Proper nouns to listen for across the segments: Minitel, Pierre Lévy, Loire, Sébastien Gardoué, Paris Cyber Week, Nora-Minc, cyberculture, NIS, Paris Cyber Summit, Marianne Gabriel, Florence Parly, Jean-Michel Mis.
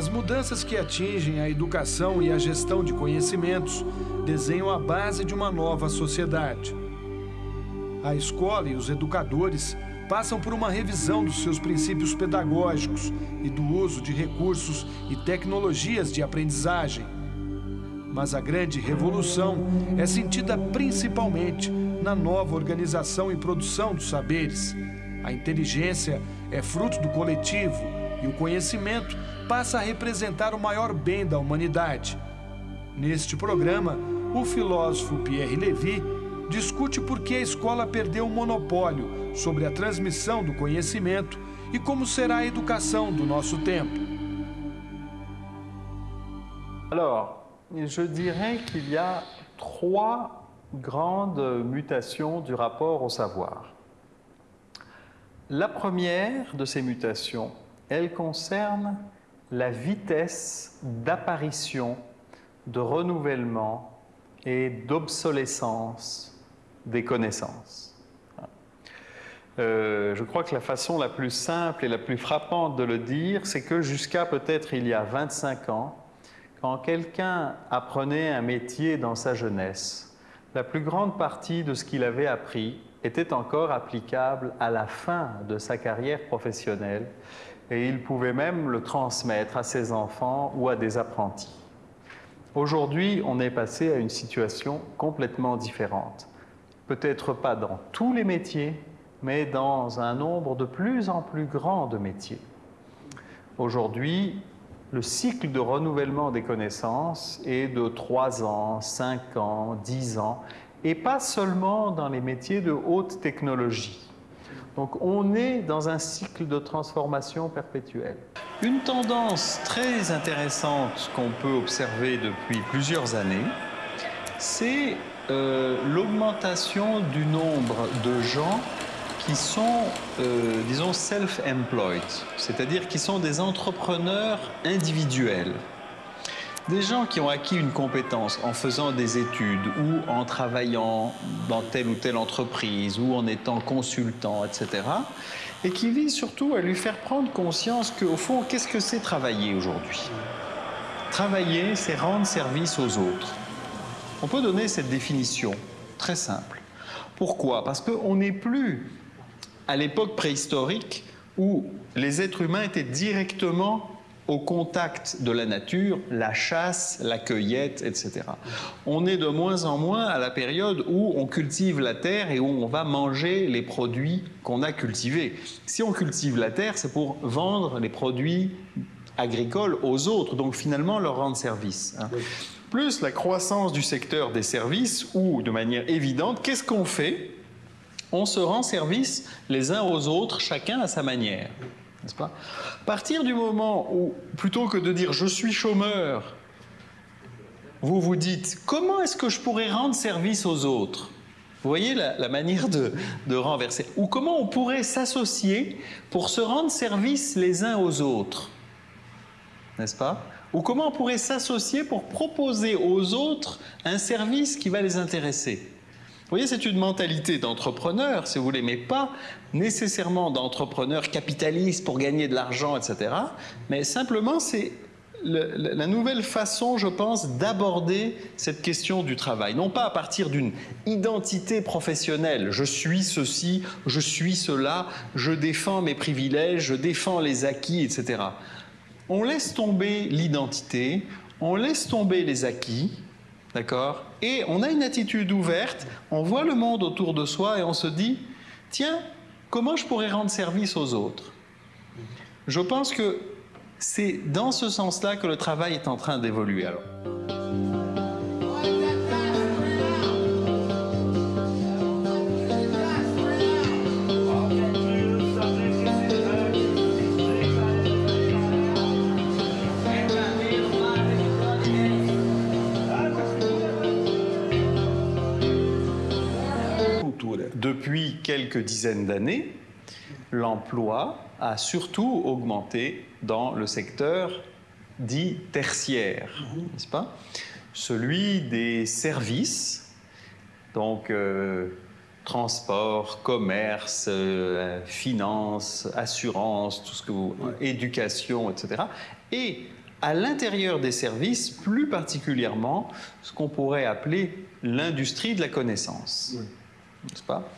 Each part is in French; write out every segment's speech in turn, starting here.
As mudanças que atingem a educação e a gestão de conhecimentos desenham a base de uma nova sociedade. A escola e os educadores passam por uma revisão dos seus princípios pedagógicos e do uso de recursos e tecnologias de aprendizagem. Mas a grande revolução é sentida principalmente na nova organização e produção dos saberes. A inteligência é fruto do coletivo e o conhecimento passa a representar o maior bem da humanidade. Neste programa, o filósofo Pierre Lévy discute por que a escola perdeu o monopólio sobre a transmissão do conhecimento e como será a educação do nosso tempo. Alors, je dirais qu'il y a trois grandes mutations du rapport au savoir. La première de ces mutations, elle concerne la vitesse d'apparition, de renouvellement et d'obsolescence des connaissances. Je crois que la façon la plus simple et la plus frappante de le dire, c'est que jusqu'à peut-être il y a 25 ans, quand quelqu'un apprenait un métier dans sa jeunesse, la plus grande partie de ce qu'il avait appris était encore applicable à la fin de sa carrière professionnelle et il pouvait même le transmettre à ses enfants ou à des apprentis. Aujourd'hui, on est passé à une situation complètement différente. Peut-être pas dans tous les métiers, mais dans un nombre de plus en plus grand de métiers. Aujourd'hui, le cycle de renouvellement des connaissances est de 3 ans, 5 ans, 10 ans, et pas seulement dans les métiers de haute technologie. Donc on est dans un cycle de transformation perpétuelle. Une tendance très intéressante qu'on peut observer depuis plusieurs années, c'est l'augmentation du nombre de gens qui sont, disons, self-employed, c'est-à-dire qui sont des entrepreneurs individuels. Des gens qui ont acquis une compétence en faisant des études ou en travaillant dans telle ou telle entreprise ou en étant consultant, etc. Et qui visent surtout à lui faire prendre conscience qu'au fond, qu'est-ce que c'est travailler aujourd'hui? Travailler, c'est rendre service aux autres. On peut donner cette définition très simple. Pourquoi? Parce qu'on n'est plus à l'époque préhistorique où les êtres humains étaient directement au contact de la nature, la chasse, la cueillette, etc. On est de moins en moins à la période où on cultive la terre et où on va manger les produits qu'on a cultivés. Si on cultive la terre, c'est pour vendre les produits agricoles aux autres, donc finalement leur rendre service. Plus la croissance du secteur des services où, de manière évidente, qu'est-ce qu'on fait? On se rend service les uns aux autres, chacun à sa manière. N'est-ce pas? À partir du moment où, plutôt que de dire « je suis chômeur », vous vous dites « comment est-ce que je pourrais rendre service aux autres ?» Vous voyez la manière de renverser. Ou comment on pourrait s'associer pour se rendre service les uns aux autres, n'est-ce pas? Ou comment on pourrait s'associer pour proposer aux autres un service qui va les intéresser. Vous voyez, c'est une mentalité d'entrepreneur, si vous voulez, mais pas nécessairement d'entrepreneur capitaliste pour gagner de l'argent, etc. Mais simplement, c'est la nouvelle façon, je pense, d'aborder cette question du travail. Non pas à partir d'une identité professionnelle. Je suis ceci, je suis cela, je défends mes privilèges, je défends les acquis, etc. On laisse tomber l'identité, on laisse tomber les acquis, d'accord? Et on a une attitude ouverte, on voit le monde autour de soi et on se dit « Tiens, comment je pourrais rendre service aux autres ?» Je pense que c'est dans ce sens-là que le travail est en train d'évoluer alors. Depuis quelques dizaines d'années, l'emploi a surtout augmenté dans le secteur dit tertiaire, n'est-ce pas? Celui des services, donc transport, commerce, finance, assurance, tout ce que vous, éducation, etc. Et à l'intérieur des services, plus particulièrement ce qu'on pourrait appeler l'industrie de la connaissance. Oui. N'est-ce pas?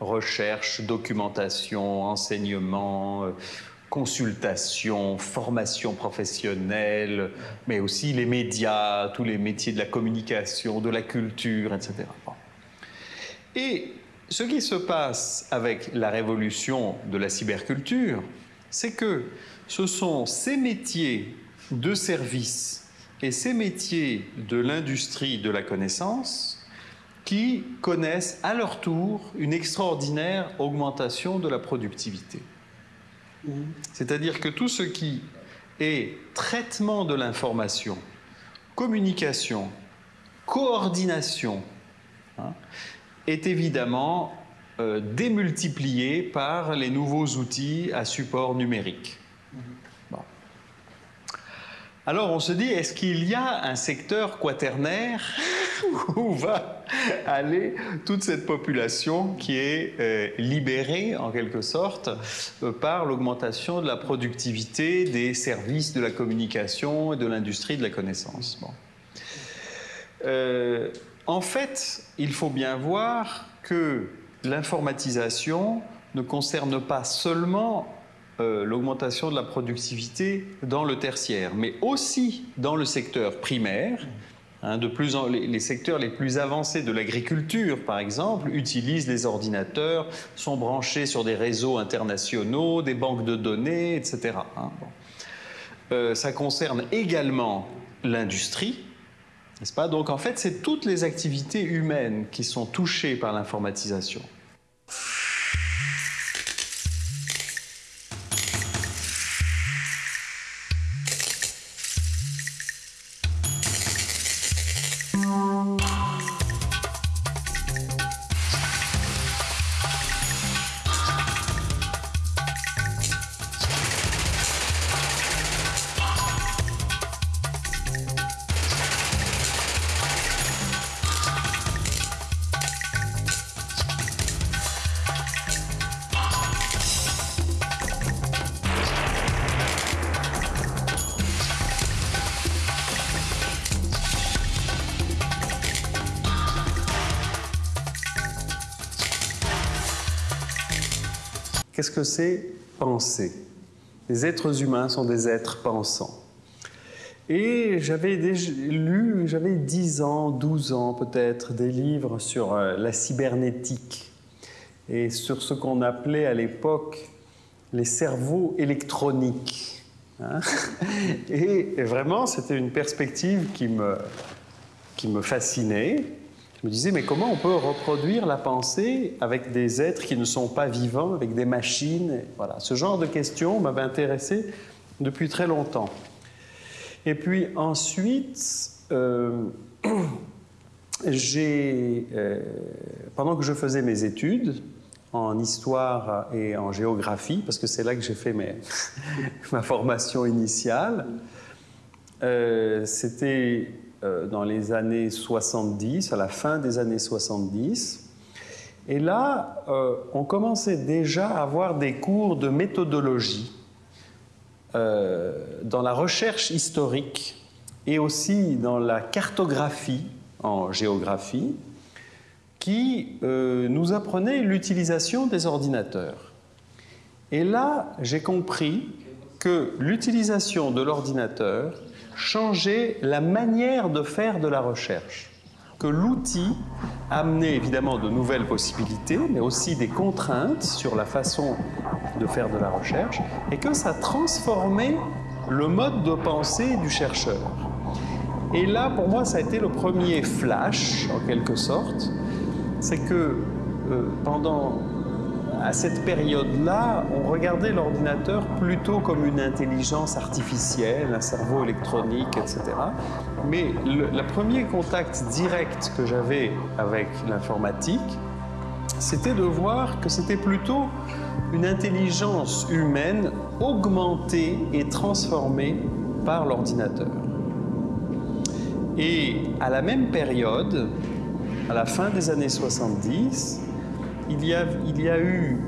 Recherche, documentation, enseignement, consultation, formation professionnelle, mais aussi les médias, tous les métiers de la communication, de la culture, etc. Bon. Et ce qui se passe avec la révolution de la cyberculture, c'est que ce sont ces métiers de service et ces métiers de l'industrie de la connaissance qui connaissent à leur tour une extraordinaire augmentation de la productivité. C'est-à-dire que tout ce qui est traitement de l'information, communication, coordination, hein, est évidemment démultiplié par les nouveaux outils à support numérique. Bon. Alors on se dit, est-ce qu'il y a un secteur quaternaire où va aller toute cette population qui est libérée, en quelque sorte, par l'augmentation de la productivité des services de la communication et de l'industrie de la connaissance? Bon. En fait, il faut bien voir que l'informatisation ne concerne pas seulement l'augmentation de la productivité dans le tertiaire, mais aussi dans le secteur primaire. Hein, les secteurs les plus avancés de l'agriculture, par exemple, utilisent les ordinateurs, sont branchés sur des réseaux internationaux, des banques de données, etc. Hein, bon. Ça concerne également l'industrie, n'est-ce pas? Donc en fait, c'est toutes les activités humaines qui sont touchées par l'informatisation. Qu'est-ce que c'est penser? Les êtres humains sont des êtres pensants. Et j'avais lu, j'avais 10 ans, 12 ans peut-être, des livres sur la cybernétique et sur ce qu'on appelait à l'époque les cerveaux électroniques. Hein? Et vraiment, c'était une perspective qui me fascinait. Je me disais, mais comment on peut reproduire la pensée avec des êtres qui ne sont pas vivants, avec des machines? Voilà. Ce genre de questions m'avait intéressé depuis très longtemps. Et puis ensuite, pendant que je faisais mes études en histoire et en géographie, parce que c'est là que j'ai fait ma formation initiale, c'était dans les années 70, à la fin des années 70. Et là, on commençait déjà à avoir des cours de méthodologie dans la recherche historique et aussi dans la cartographie en géographie qui nous apprenait l'utilisation des ordinateurs. Et là, j'ai compris que l'utilisation de l'ordinateur changer la manière de faire de la recherche, que l'outil amenait évidemment de nouvelles possibilités, mais aussi des contraintes sur la façon de faire de la recherche, et que ça transformait le mode de pensée du chercheur. Et là, pour moi, ça a été le premier flash, en quelque sorte, c'est que à cette période-là, on regardait l'ordinateur plutôt comme une intelligence artificielle, un cerveau électronique, etc. Mais le premier contact direct que j'avais avec l'informatique, c'était de voir que c'était plutôt une intelligence humaine augmentée et transformée par l'ordinateur. Et à la même période, à la fin des années 70, il y a eu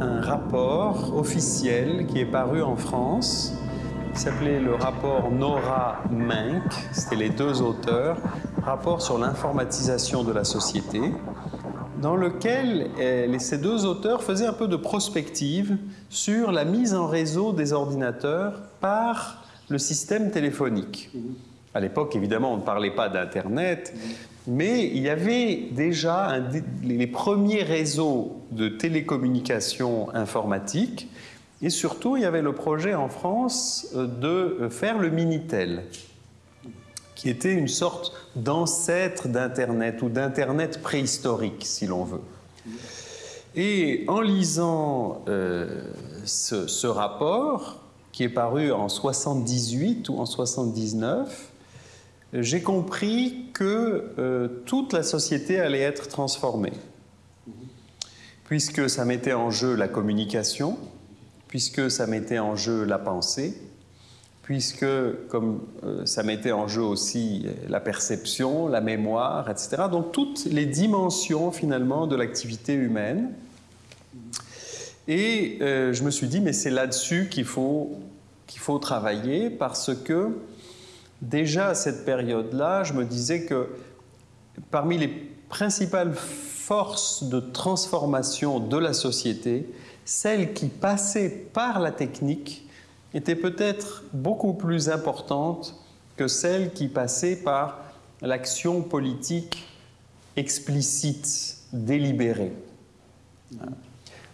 un rapport officiel qui est paru en France qui s'appelait le rapport Nora-Minc, c'était les deux auteurs, rapport sur l'informatisation de la société, dans lequel ces deux auteurs faisaient un peu de prospective sur la mise en réseau des ordinateurs par le système téléphonique. À l'époque, évidemment, on ne parlait pas d'Internet, mais il y avait déjà les premiers réseaux de télécommunications informatiques, et surtout, il y avait le projet en France de faire le Minitel, qui était une sorte d'ancêtre d'Internet, ou d'Internet préhistorique, si l'on veut. Et en lisant ce rapport, qui est paru en 78 ou en 79, j'ai compris que toute la société allait être transformée, puisque ça mettait en jeu la communication, puisque ça mettait en jeu la pensée, puisque comme ça mettait en jeu aussi la perception, la mémoire, etc. Donc toutes les dimensions finalement de l'activité humaine. Et je me suis dit, mais c'est là-dessus qu'il faut travailler, parce que déjà à cette période-là, je me disais que parmi les principales forces de transformation de la société, celles qui passaient par la technique étaient peut-être beaucoup plus importantes que celles qui passaient par l'action politique explicite, délibérée.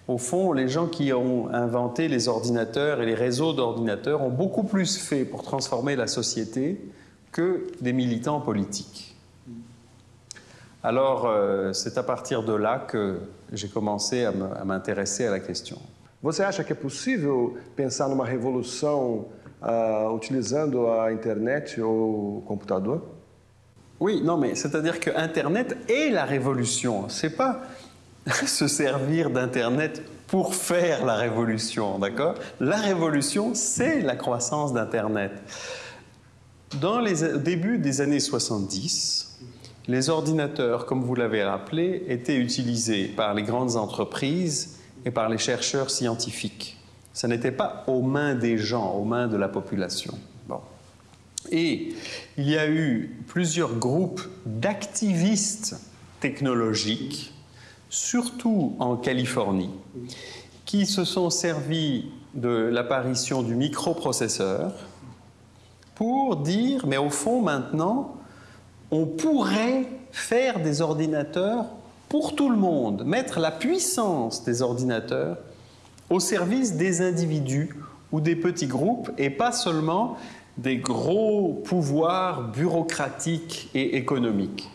Au fond, les gens qui ont inventé les ordinateurs et les réseaux d'ordinateurs ont beaucoup plus fait pour transformer la société que des militants politiques. Alors, c'est à partir de là que j'ai commencé à m'intéresser à la question. Você acha que é possível pensar numa revolução utilizando a internet ou o computador? Oui, non, mais c'est-à-dire que Internet est la révolution. C'est pas se servir d'Internet pour faire la révolution, d'accord? La révolution, c'est la croissance d'Internet. Dans les débuts des années 70, les ordinateurs, comme vous l'avez rappelé, étaient utilisés par les grandes entreprises et par les chercheurs scientifiques. Ça n'était pas aux mains des gens, aux mains de la population. Bon. Et il y a eu plusieurs groupes d'activistes technologiques, surtout en Californie, qui se sont servis de l'apparition du microprocesseur pour dire, mais au fond, maintenant, on pourrait faire des ordinateurs pour tout le monde, mettre la puissance des ordinateurs au service des individus ou des petits groupes, et pas seulement des gros pouvoirs bureaucratiques et économiques.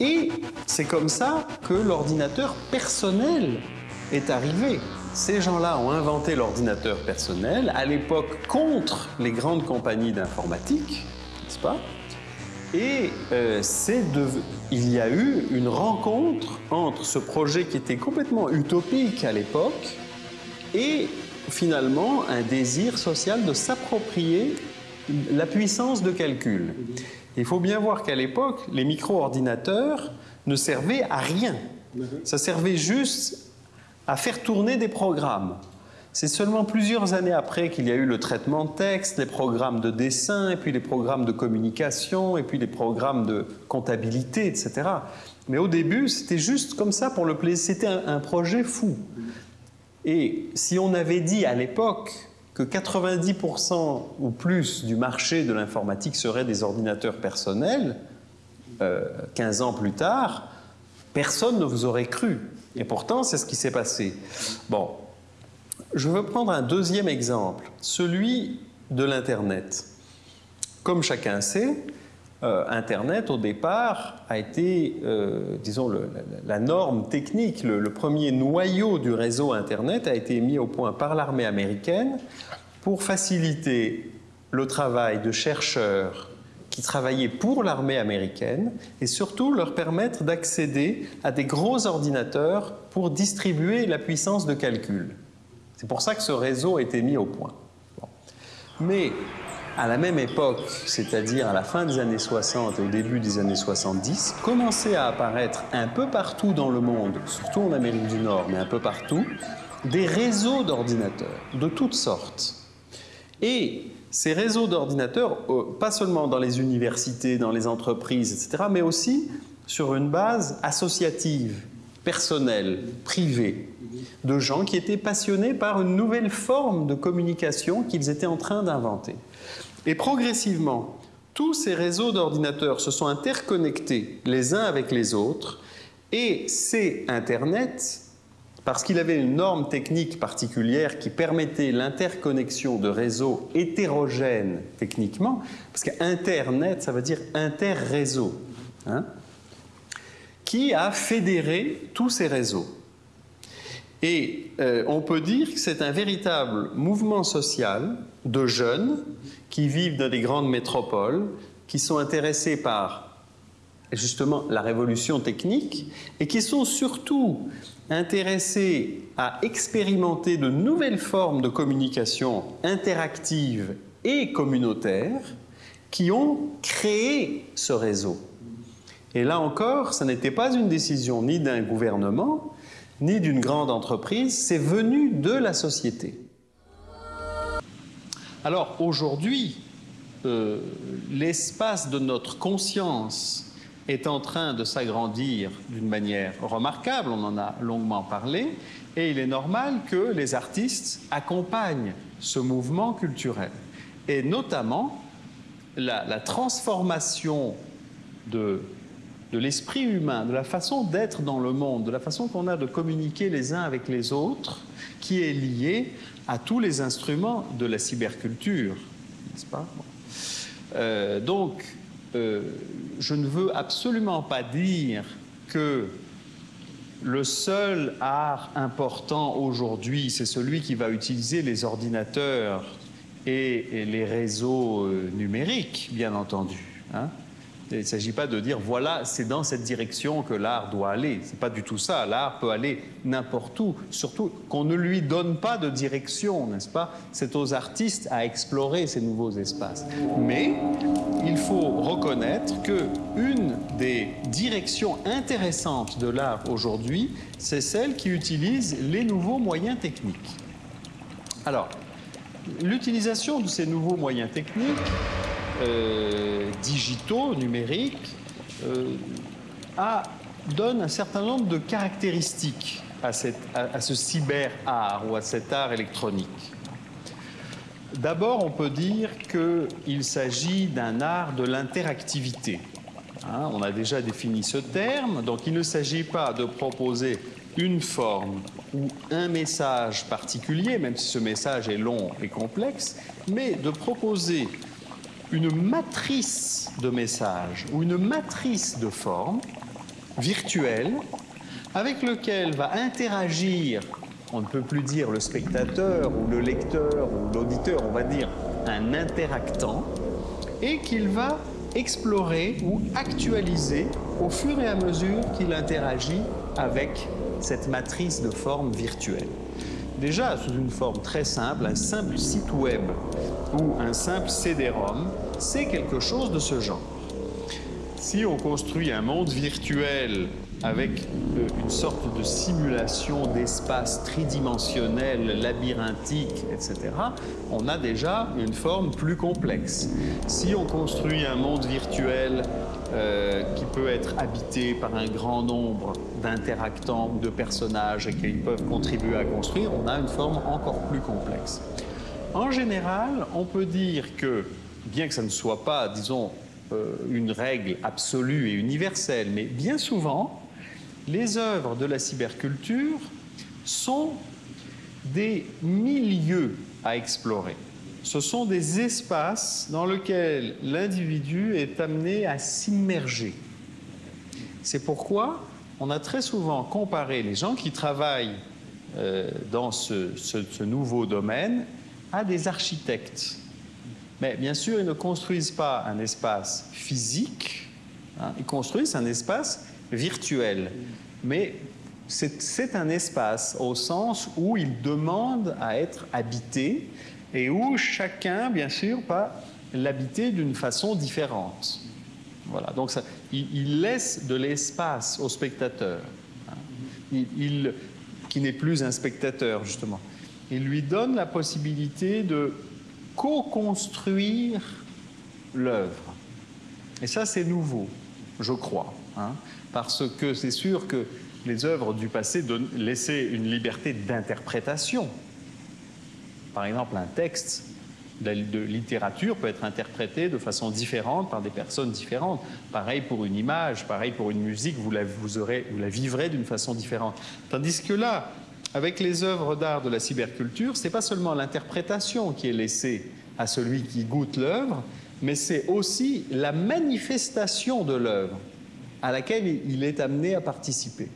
Et c'est comme ça que l'ordinateur personnel est arrivé. Ces gens-là ont inventé l'ordinateur personnel, à l'époque contre les grandes compagnies d'informatique, n'est-ce pas? Et il y a eu une rencontre entre ce projet qui était complètement utopique à l'époque et finalement un désir social de s'approprier la puissance de calcul. Il faut bien voir qu'à l'époque, les micro-ordinateurs ne servaient à rien. Ça servait juste à faire tourner des programmes. C'est seulement plusieurs années après qu'il y a eu le traitement de texte, les programmes de dessin, et puis les programmes de communication, et puis les programmes de comptabilité, etc. Mais au début, c'était juste comme ça pour le plaisir. C'était un projet fou. Et si on avait dit à l'époque que 90% ou plus du marché de l'informatique serait des ordinateurs personnels, 15 ans plus tard, personne ne vous aurait cru. Et pourtant, c'est ce qui s'est passé. Bon. Je veux prendre un deuxième exemple, celui de l'Internet. Comme chacun sait, Internet, au départ, a été, disons, la norme technique, le premier noyau du réseau Internet a été mis au point par l'armée américaine pour faciliter le travail de chercheurs qui travaillaient pour l'armée américaine et surtout leur permettre d'accéder à des gros ordinateurs pour distribuer la puissance de calcul. C'est pour ça que ce réseau a été mis au point. Bon. Mais à la même époque, c'est-à-dire à la fin des années 60 et au début des années 70, commençaient à apparaître un peu partout dans le monde, surtout en Amérique du Nord, mais un peu partout, des réseaux d'ordinateurs de toutes sortes. Et Ces réseaux d'ordinateurs, pas seulement dans les universités, dans les entreprises, etc., mais aussi sur une base associative, personnelle, privée, de gens qui étaient passionnés par une nouvelle forme de communication qu'ils étaient en train d'inventer. Et progressivement, tous ces réseaux d'ordinateurs se sont interconnectés les uns avec les autres, et c'est Internet, parce qu'il avait une norme technique particulière qui permettait l'interconnexion de réseaux hétérogènes techniquement, parce qu'Internet, ça veut dire inter-réseau, hein, qui a fédéré tous ces réseaux. Et on peut dire que c'est un véritable mouvement social de jeunes qui vivent dans des grandes métropoles, qui sont intéressés par, justement, la révolution technique et qui sont surtout intéressés à expérimenter de nouvelles formes de communication interactive et communautaire qui ont créé ce réseau. Et là encore, ça n'était pas une décision ni d'un gouvernement, ni d'une grande entreprise, c'est venu de la société. Alors aujourd'hui, l'espace de notre conscience est en train de s'agrandir d'une manière remarquable, on en a longuement parlé, et il est normal que les artistes accompagnent ce mouvement culturel. Et notamment, la transformation de l'esprit humain, de la façon d'être dans le monde, de la façon qu'on a de communiquer les uns avec les autres, qui est liée à tous les instruments de la cyberculture, n'est-ce pas? Je ne veux absolument pas dire que le seul art important aujourd'hui, c'est celui qui va utiliser les ordinateurs et les réseaux numériques, bien entendu, hein. Il ne s'agit pas de dire, voilà, c'est dans cette direction que l'art doit aller. Ce n'est pas du tout ça. L'art peut aller n'importe où, surtout qu'on ne lui donne pas de direction, n'est-ce pas? C'est aux artistes à explorer ces nouveaux espaces. Mais il faut reconnaître qu'une des directions intéressantes de l'art aujourd'hui, c'est celle qui utilise les nouveaux moyens techniques. Alors, l'utilisation de ces nouveaux moyens techniques digitaux, numériques, donne un certain nombre de caractéristiques à ce cyber-art ou à cet art électronique. D'abord, on peut dire qu'il s'agit d'un art de l'interactivité. Hein, on a déjà défini ce terme, donc il ne s'agit pas de proposer une forme ou un message particulier, même si ce message est long et complexe, mais de proposer une matrice de messages ou une matrice de formes virtuelle avec lequel va interagir, on ne peut plus dire le spectateur ou le lecteur ou l'auditeur, on va dire un interactant, et qu'il va explorer ou actualiser au fur et à mesure qu'il interagit avec cette matrice de formes virtuelle. Déjà, sous une forme très simple, un simple site web ou un simple CD-ROM, c'est quelque chose de ce genre. Si on construit un monde virtuel avec une sorte de simulation d'espace tridimensionnel, labyrinthique, etc., on a déjà une forme plus complexe. Si on construit un monde virtuel qui peut être habité par un grand nombre d'interactants ou de personnages et qu'ils peuvent contribuer à construire, on a une forme encore plus complexe. En général, on peut dire que, bien que ça ne soit pas, disons, une règle absolue et universelle, mais bien souvent, les œuvres de la cyberculture sont des milieux à explorer. Ce sont des espaces dans lesquels l'individu est amené à s'immerger. C'est pourquoi on a très souvent comparé les gens qui travaillent dans ce nouveau domaine à des architectes. Mais bien sûr, ils ne construisent pas un espace physique, hein, ils construisent un espace virtuel. Mais c'est un espace au sens où il demande à être habité et où chacun, bien sûr, va l'habiter d'une façon différente. Voilà, donc ça, il laisse de l'espace au spectateur, hein, qui n'est plus un spectateur, justement. Il lui donne la possibilité de co-construire l'œuvre. Et ça, c'est nouveau, je crois, hein, parce que c'est sûr que les œuvres du passé laissaient une liberté d'interprétation. Par exemple, un texte de littérature peut être interprété de façon différente par des personnes différentes. Pareil pour une image, pareil pour une musique, vous la vivrez d'une façon différente. Tandis que là, avec les œuvres d'art de la cyberculture, ce n'est pas seulement l'interprétation qui est laissée à celui qui goûte l'œuvre, mais c'est aussi la manifestation de l'œuvre à laquelle il est amené à participer.